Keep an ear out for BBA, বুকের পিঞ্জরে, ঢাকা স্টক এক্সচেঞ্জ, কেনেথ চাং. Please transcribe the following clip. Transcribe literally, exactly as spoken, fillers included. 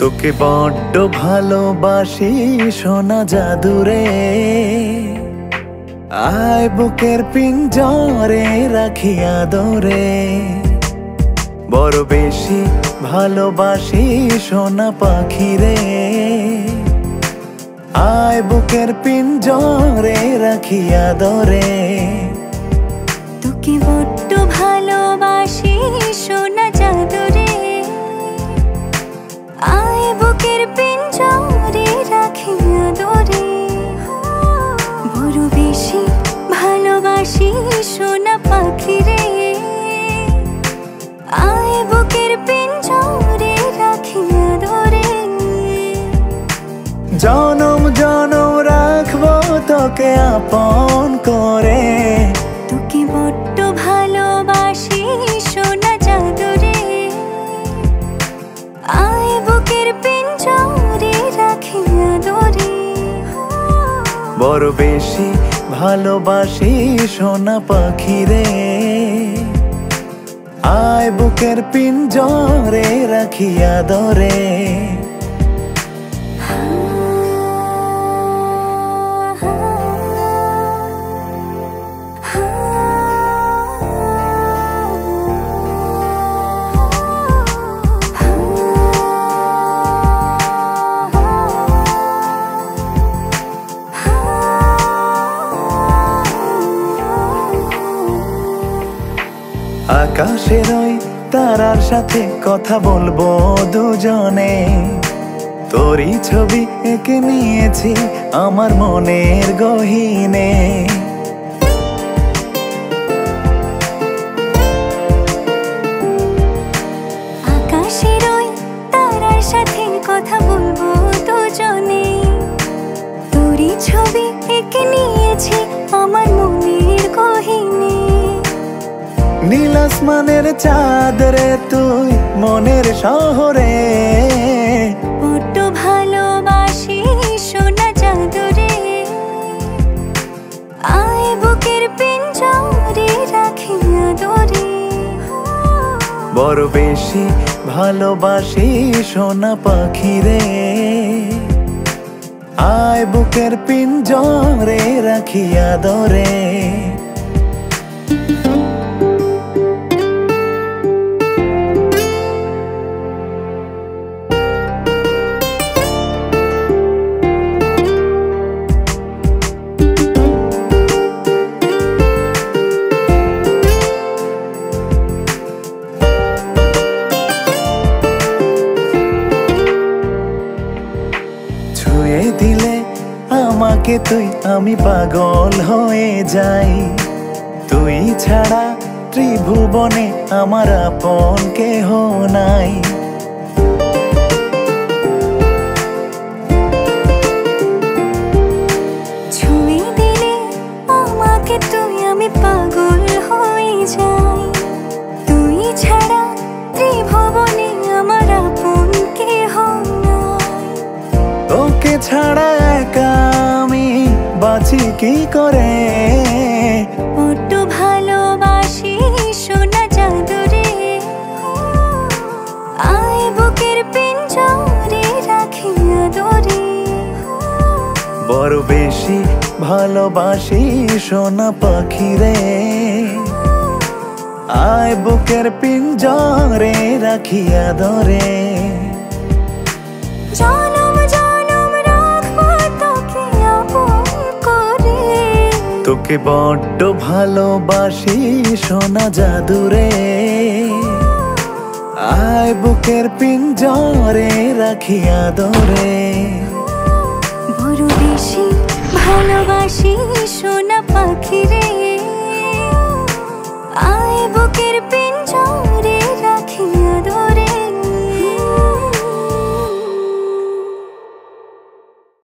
তোকে বড্ড ভালোবাসি সোনা জাদুরে, আয় বুকের পিঞ্জরে রাখি আদরে। বড় বেশি ভালোবাসি সোনা পাখিরে, আয় বুকের পিঞ্জরে রাখি আদরে। তোকে বড্ড ভালোবাসি সোনা জাদুরে, আয় বুকের পিঞ্জরে রাখি আদরে। বড় বেশি ভালোবাসি সোনা পাখিরে, আয় বুকের পিঞ্জরে রাখি আদরে। জনম জনম রাখবো তোকে আপন করে, তোকে বড্ড ভালোবাসি সোনা জাদুরে, আয় বুকের পিঞ্জরে রাখি আদরে। বড় বেশি ভালোবাসি সোনা পাখিরে, আয় বুকের পিঞ্জরে রাখি আদরে। আকাশের ওই তারার সাথে কথা বলবো দুজনে, তোরই ছবি এঁকে নিয়েছি আমার মনের গহীনে। আকাশের ওই তারার সাথে কথা বলবো দুজনে, তোরই ছবি এঁকে নিয়েছি আমার মনের গহীনে। নীল আসমানের চাঁদরে তুই মনের শহরে, বড্ড ভালোবাসি সোনা জাদুরে, আয় বুকের পিঞ্জরে রাখি আদরে। বড় বেশি ভালোবাসি সোনা পাখিরে, আয় বুকের পিঞ্জরে রাখি আদরে। দিলে আমাকে তুই আমি পাগল হয়ে যাই, তুই ছাড়া ত্রিভুবনে আমার আপন কেহ নাই। ছুঁয়ে দিলে আমাকে তুই আমি পাগল হয়ে যাই, তুই ছাড়া ত্রিভুবনে আমার আপন কেহ নাই। তোকে ছাড়া একা আমি বাঁচি কি করে, বড্ড ভালোবাসি সোনা জাদুরে, আয় বুকের পিঞ্জরে রাখি আদরে। বড় বেশি ভালোবাসি সোনা পাখিরে, আয় বুকের পিঞ্জরে রাখি আদরে। তোকে বড্ড ভালোবাসি সোনা জাদুরে, আয় বুকের পিঞ্জরে রাখি আদরে। বড় বেশি ভালোবাসি সোনা পাখিরে, আয় বুকের